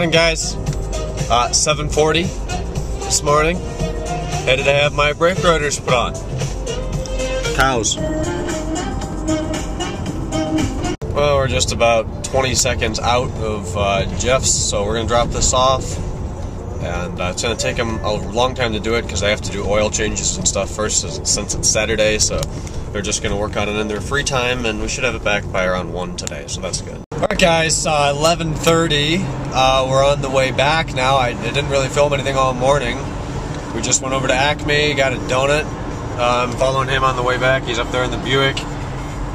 morning, guys. 7:40 this morning. Headed to have my brake rotors put on. Cows. Well, we're just about 20 seconds out of Jeff's, so we're going to drop this off. And it's going to take them a long time to do it because they have to do oil changes and stuff first since it's Saturday. So they're just going to work on it in their free time, and we should have it back by around 1 today, so that's good. Alright guys, 11:30, we're on the way back now. I didn't really film anything all morning. We just went over to Acme, got a donut. I'm following him on the way back. He's up there in the Buick.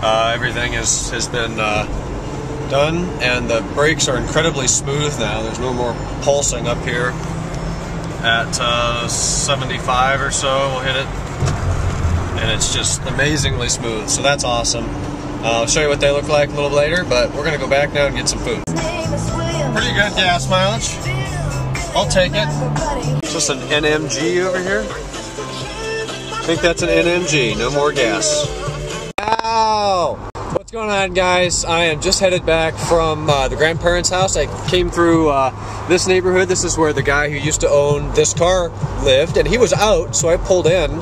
Everything has been done, and the brakes are incredibly smooth now. There's no more pulsing up here. At 75 or so, we'll hit it, and it's just amazingly smooth, so that's awesome. I'll show you what they look like a little later, but we're going to go back now and get some food. Pretty good gas mileage. I'll take it. Is this an NMG over here? I think that's an NMG, no more gas. Wow! What's going on, guys? I am just headed back from the grandparents' house. I came through this neighborhood. This is where the guy who used to own this car lived, and he was out, so I pulled in.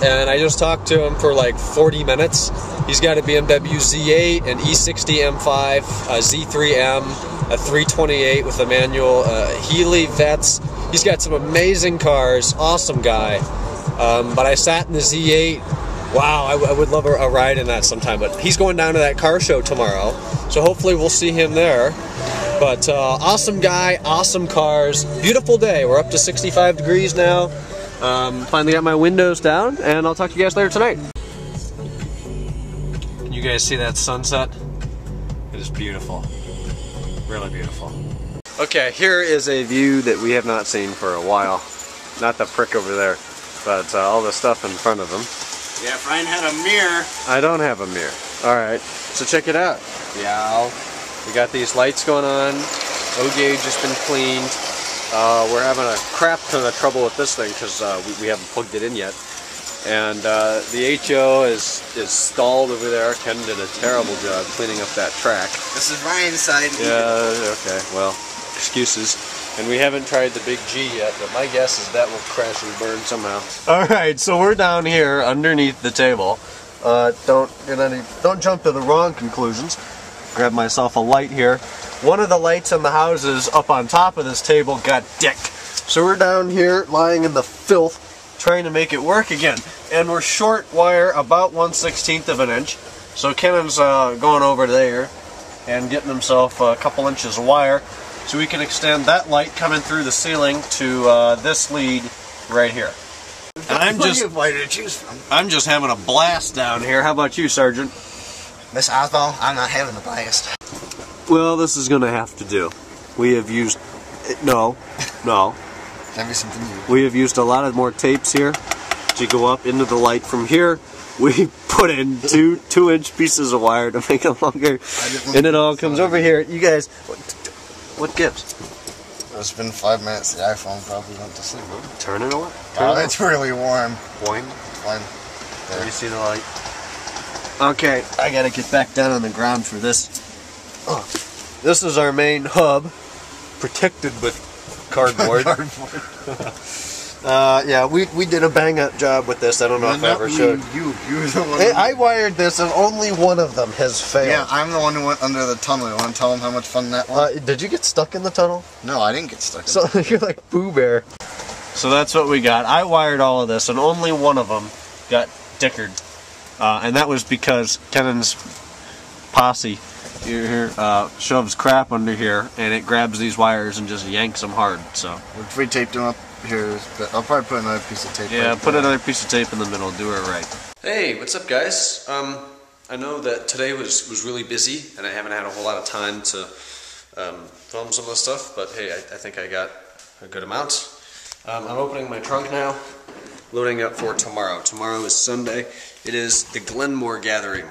And I just talked to him for like 40 minutes. He's got a BMW Z8, an E60 M5, a Z3M, a 328 with a manual, Healy Vets. He's got some amazing cars, awesome guy. But I sat in the Z8. Wow, I would love a ride in that sometime. But he's going down to that car show tomorrow, so hopefully we'll see him there. But awesome guy, awesome cars, beautiful day. We're up to 65 degrees now. Finally got my windows down, and I'll talk to you guys later tonight. Can you guys see that sunset? It is beautiful. Really beautiful. Okay, here is a view that we have not seen for a while. Not the prick over there, but all the stuff in front of them. Yeah, if Ryan had a mirror. I don't have a mirror. Alright, so check it out. Yeah, we got these lights going on. O gauge has been cleaned. We're having a crap ton of trouble with this thing because we haven't plugged it in yet. And the HO is stalled over there. Ken did a terrible job cleaning up that track. This is Ryan's side. Yeah, okay, well, excuses. And we haven't tried the big G yet, but my guess is that will crash and burn somehow. Alright, so we're down here underneath the table. Don't jump to the wrong conclusions. Grab myself a light here. One of the lights in the houses up on top of this table got dicked. So we're down here lying in the filth trying to make it work again. And we're short wire about 1/16 of an inch. So Kennan's going over there and getting himself a couple inches of wire so we can extend that light coming through the ceiling to this lead right here. And I'm just having a blast down here. How about you, Sergeant? Miss Oswald, I'm not having a blast. Well, this is going to have to do. We have used... No. That'd be something new. We have used a lot of more tapes here to go up into the light from here. We put in two-inch pieces of wire to make it longer, and it all comes over here. You guys, what gives? It's been 5 minutes. The iPhone probably went to sleep. Turn it on. Oh, it's really warm. Warm. There. You see the light? Okay, I gotta get back down on the ground for this. Oh. This is our main hub, protected with cardboard. Yeah, we did a bang-up job with this. I don't know if I ever showed. You're the one. I wired this, and only one of them has failed. Yeah, I'm the one who went under the tunnel. You want to tell them how much fun that was? Did you get stuck in the tunnel? No, I didn't get stuck in the tunnel. You're like Pooh Bear. So that's what we got. I wired all of this, and only one of them got dickered. And that was because Kennan's posse here shoves crap under here, and it grabs these wires and just yanks them hard. So we taped them up here, but I'll probably put another piece of tape. Yeah, right, put another piece of tape in the middle. Do it right. Hey, what's up, guys? I know that today was really busy, and I haven't had a whole lot of time to film some of this stuff. But hey, I think I got a good amount. I'm opening my trunk now, loading up for tomorrow. Tomorrow is Sunday. It is the Glenmoor Gathering.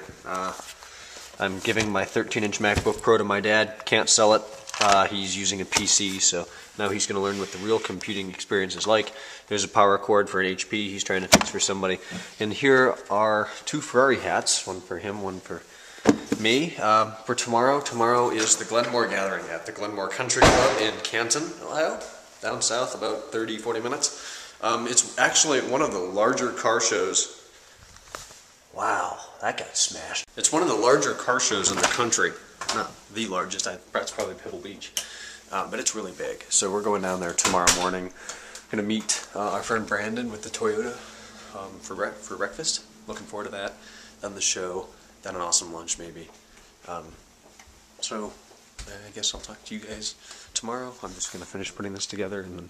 I'm giving my 13-inch MacBook Pro to my dad. Can't sell it. He's using a PC, so now he's going to learn what the real computing experience is like. There's a power cord for an HP he's trying to fix for somebody. And here are two Ferrari hats, one for him, one for me for tomorrow. Tomorrow is the Glenmoor Gathering at the Glenmore Country Club in Canton, Ohio, down south about 30-40 minutes. It's actually one of the larger car shows. Wow, that got smashed. It's one of the larger car shows in the country. Not the largest, that's probably Pebble Beach. But it's really big, so we're going down there tomorrow morning. Gonna meet our friend Brandon with the Toyota for breakfast. Looking forward to that. Then the show, then an awesome lunch maybe. So I guess I'll talk to you guys tomorrow. I'm just gonna finish putting this together and then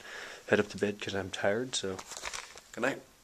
head up to bed because I'm tired. So good night.